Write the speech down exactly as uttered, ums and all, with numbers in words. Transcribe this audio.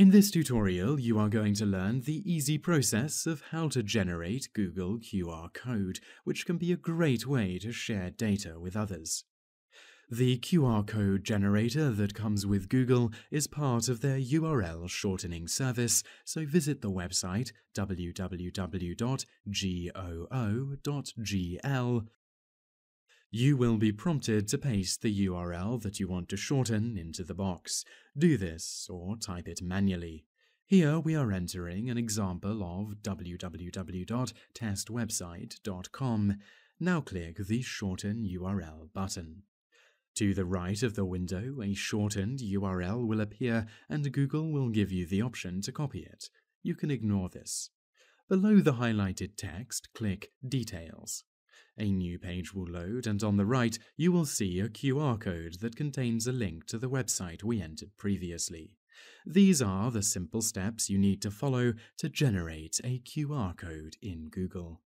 In this tutorial, you are going to learn the easy process of how to generate Google Q R code, which can be a great way to share data with others. The Q R code generator that comes with Google is part of their U R L shortening service, so visit the website w w w dot goo dot g l. You will be prompted to paste the U R L that you want to shorten into the box. Do this or type it manually. Here we are entering an example of w w w dot test website dot com. Now click the Shorten U R L button. To the right of the window, a shortened U R L will appear and Google will give you the option to copy it. You can ignore this. Below the highlighted text, click Details. A new page will load, and on the right you will see a Q R code that contains a link to the website we entered previously. These are the simple steps you need to follow to generate a Q R code in Google.